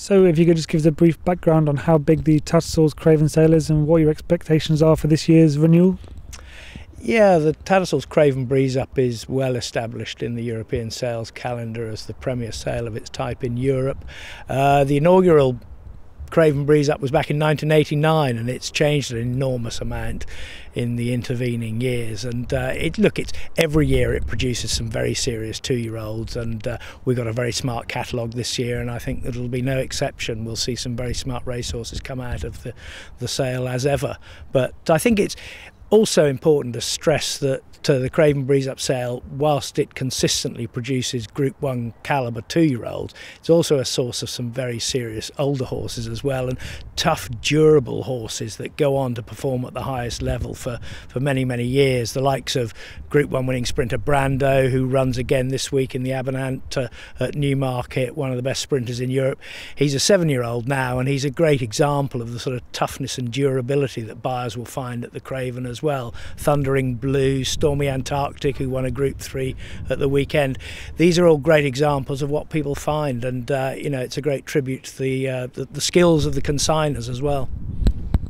So if you could just give us a brief background on how big the Tattersalls Craven sale is and what your expectations are for this year's renewal? Yeah, the Tattersalls Craven Breeze Up is well established in the European sales calendar as the premier sale of its type in Europe. The inaugural Craven Breeze Up was back in 1989, and it's changed an enormous amount in the intervening years. And look, every year it produces some very serious two-year-olds, and we've got a very smart catalogue this year, and I think it'll be no exception. We'll see some very smart racehorses come out of the sale as ever. But I think it's also important to stress that the Craven Breeze Up sale, whilst it consistently produces Group 1 calibre two-year-olds, it's also a source of some very serious older horses as well, and tough, durable horses that go on to perform at the highest level for many, many years. The likes of Group 1 winning sprinter Brando, who runs again this week in the Abernant at Newmarket, one of the best sprinters in Europe. He's a seven-year-old now, and he's a great example of the sort of toughness and durability that buyers will find at the Craven as well. Thundering Blue, Stormy Antarctic, who won a Group 3 at the weekend. These are all great examples of what people find, and you know, it's a great tribute to the skills of the consignors as well.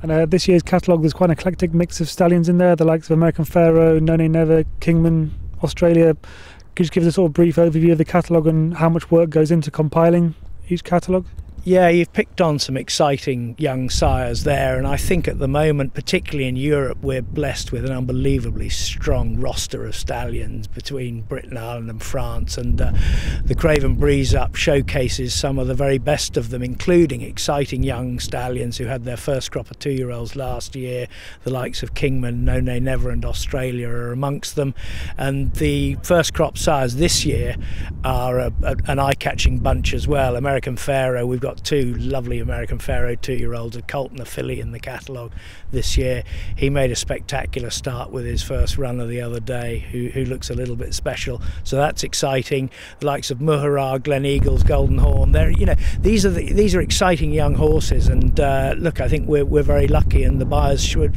And this year's catalogue, there's quite an eclectic mix of stallions in there, the likes of American Pharoah, Nay Never, Kingman, Australia. Could you just give us a sort of brief overview of the catalogue and how much work goes into compiling each catalogue? Yeah, you've picked on some exciting young sires there, and I think at the moment, particularly in Europe, we're blessed with an unbelievably strong roster of stallions between Britain, Ireland and France, and the Craven Breeze Up showcases some of the very best of them, including exciting young stallions who had their first crop of two-year-olds last year. The likes of Kingman, Nay Never and Australia are amongst them, and the first crop sires this year are an eye-catching bunch as well. American Pharoah, we've got two lovely American Pharoah two-year-olds, a colt and a filly in the catalogue this year. He made a spectacular start with his first runner the other day, who looks a little bit special, so that's exciting. The likes of Muharrar, Glen Eagles, Golden Horn, you know, these are exciting young horses, and look, I think we're very lucky, and the buyers should,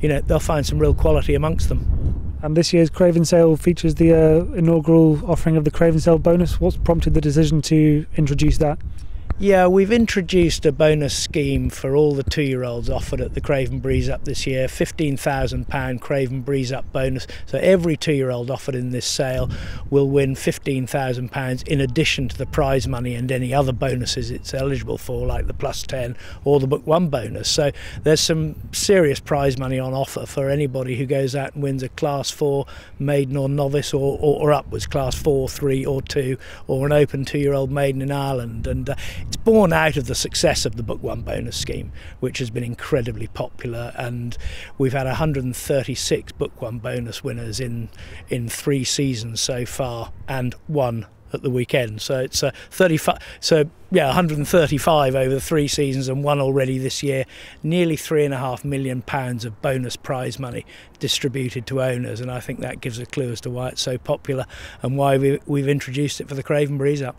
you know, they'll find some real quality amongst them. And this year's Craven sale features the inaugural offering of the Craven sale bonus. What's prompted the decision to introduce that? Yeah, we've introduced a bonus scheme for all the two-year-olds offered at the Craven Breeze Up this year, £15,000 Craven Breeze Up bonus. So every two-year-old offered in this sale will win £15,000 in addition to the prize money and any other bonuses it's eligible for, like the +10 or the Book 1 bonus. So there's some serious prize money on offer for anybody who goes out and wins a Class 4 maiden or novice, or upwards, Class 4, 3 or 2, or an open two-year-old maiden in Ireland. And it's born out of the success of the Book 1 bonus scheme, which has been incredibly popular, and we've had 136 Book 1 bonus winners in 3 seasons so far, and 1 at the weekend. So it's 35. So yeah, 135 over 3 seasons, and 1 already this year. Nearly £3.5 million of bonus prize money distributed to owners, and I think that gives a clue as to why it's so popular and why we've introduced it for the Craven Breeze Up.